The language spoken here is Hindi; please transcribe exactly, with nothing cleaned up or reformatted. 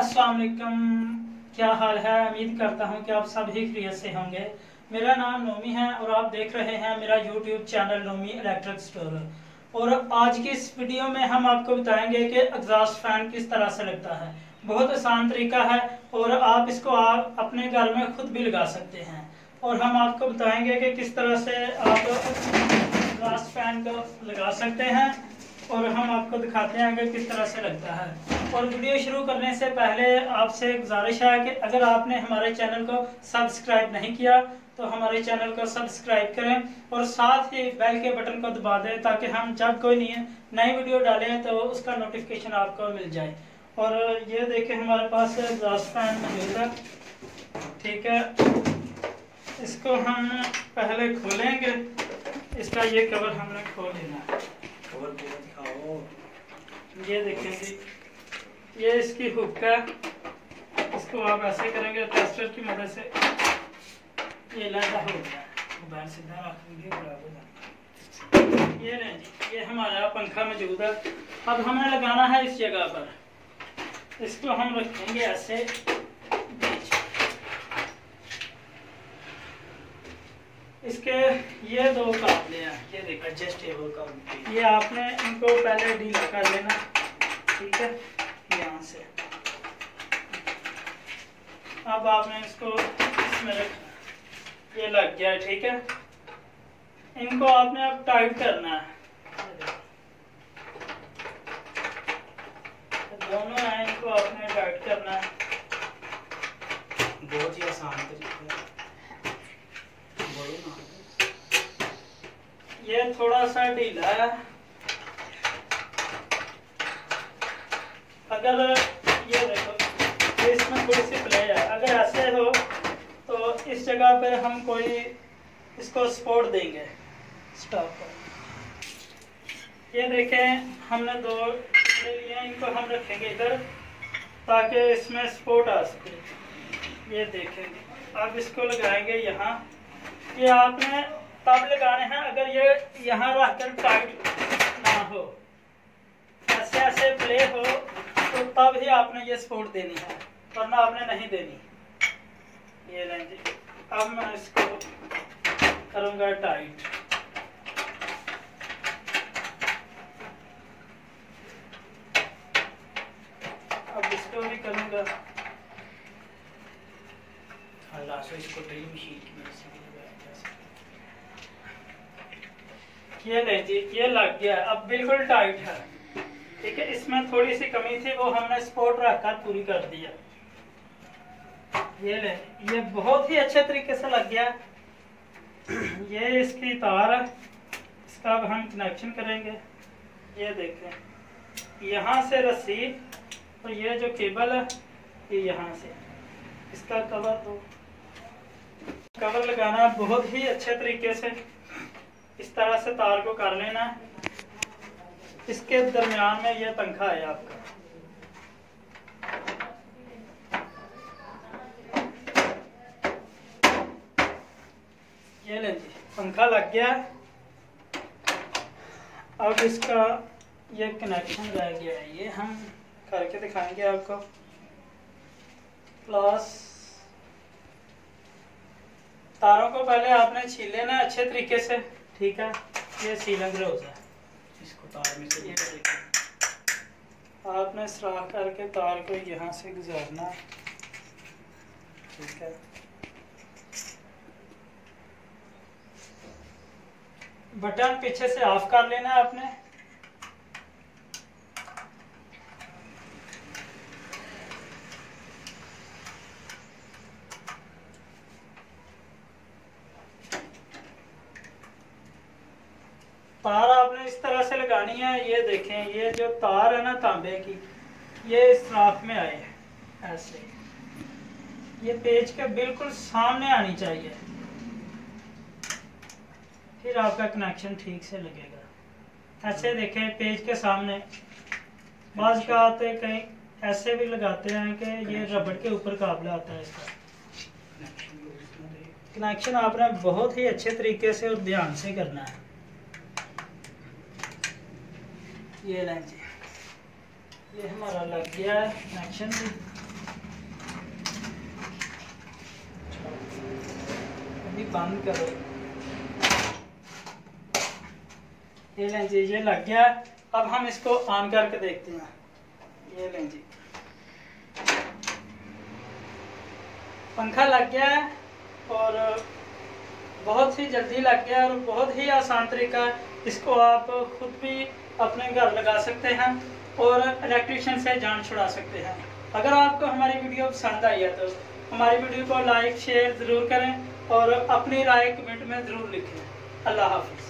अस्सलाम वालेकुम, क्या हाल है। उम्मीद करता हूँ कि आप सभी खैरियत से होंगे। मेरा नाम नोमी है और आप देख रहे हैं मेरा YouTube channel Nomi electric store. और आज की इस वीडियो में हम आपको बताएंगे कि एग्जॉस्ट फैन किस तरह से लगता है। बहुत आसान तरीका है और आप इसको आप अपने घर में खुद भी लगा सकते हैं। और हम आपको बताएंगे कि किस तरह से आप एग्जॉस्ट फैन को लगा सकते हैं और हम आपको दिखाते हैं कि किस तरह से लगता है। और वीडियो शुरू करने से पहले आपसे गुजारिश है कि अगर आपने हमारे चैनल को सब्सक्राइब नहीं किया तो हमारे चैनल को सब्सक्राइब करें और साथ ही बेल के बटन को दबा दें ताकि हम जब कोई नई नई वीडियो डालें तो उसका नोटिफिकेशन आपको मिल जाए। और ये देखें, हमारे पास एग्जॉस्ट फैन मौजूद है। ठीक है, इसको हम पहले खोलेंगे। इसका ये कवर हमने खोल लेना है। और दिखाओ, ये देखें जी, ये इसकी हुक है। इसको आप ऐसे करेंगे टेस्टर की मदद से, ये लगा हो गया। मोबाइल सीधा रखेंगे, खराब हो जाएगा। ये नहीं जी, ये हमारा पंखा मौजूद है। अब हमें लगाना है इस जगह पर। इसको हम रखेंगे ऐसे, इसके ये दो काबले हैं, ये देखो एडजस्टेबल काबले, ये आपने इनको पहले ढीला कर लेना। ठीक है, यहाँ से अब आपने इसको इसमें रखना, ये लग गया। ठीक है, इनको आपने अब टाइट करना है। दोनों हैं, इनको आपने टाइट करना है। बहुत ही आसान तरीका है। ये थोड़ा सा ढीला है, अगर ये देखो इसमें थोड़ी सी प्ले है। अगर ऐसे हो तो इस जगह पर हम कोई इसको सपोर्ट देंगे, स्टॉप को। ये देखें, हमने दो ले लिए, इनको हम रखेंगे इधर ताकि इसमें सपोर्ट आ सके। ये देखेंगे, अब इसको लगाएंगे यहाँ। ये आपने तब लगाने हैं अगर ये यहाँ रखकर टाइट ना हो, ऐसे ऐसे प्ले हो तो तब ही आपने ये सपोर्ट देनी है, वरना आपने नहीं देनी। ये लें जी, अब मैं इसको करूँगा टाइट। अब इसको भी करूँगा, इसको ड्रिल मशीन की मदद से ये ले जी, ये लग गया। अब बिल्कुल टाइट है। ठीक है, इसमें थोड़ी सी कमी थी, वो हमने सपोर्ट रखकर पूरी कर दिया। ये ले, ये बहुत ही अच्छे तरीके से लग गया। ये इसकी तार है, इसका अब हम कनेक्शन करेंगे। ये देखें, यहाँ से रस्सी और ये जो केबल है ये यहाँ से, इसका कवर दो कवर लगाना बहुत ही अच्छे तरीके से। इस तरह से तार को कर लेना। इसके दरमियान में यह पंखा है आपका। ये लें जी, पंखा लग गया। अब इसका ये कनेक्शन रह गया है, ये हम करके दिखाएंगे आपको। प्लस तारों को पहले आपने छील लेना अच्छे तरीके से। ठीक है, ये सीलन ग्रोज है, इसको तार में से आपने सराख करके तार को यहाँ से गुजारना। ठीक है, बटन पीछे से ऑफ कर लेना आपने। तार आपने इस तरह से लगानी है। ये देखें, ये जो तार है ना तांबे की, ये इस राख में आए है ऐसे, ये पेज के बिल्कुल सामने आनी चाहिए, फिर आपका कनेक्शन ठीक से लगेगा। ऐसे देखें, पेज के सामने। बाज का आते कहीं ऐसे भी लगाते हैं कि ये रबड़ के ऊपर काबला आता है। इसका कनेक्शन आपने बहुत ही अच्छे तरीके से और ध्यान से करना है। ये लें जी, ये हमारा लग गया है कनेक्शन। बंद करो। ये लें जी, ये लग गया। अब हम इसको ऑन करके देखते हैं। ये लें जी, पंखा लग गया है और बहुत ही जल्दी लग गया और बहुत ही आसान तरीका। इसको आप खुद भी अपने घर लगा सकते हैं और इलेक्ट्रिशियन से जान छुड़ा सकते हैं। अगर आपको हमारी वीडियो पसंद आई है तो हमारी वीडियो को लाइक शेयर ज़रूर करें और अपनी राय कमेंट में ज़रूर लिखें। अल्लाह हाफिज़।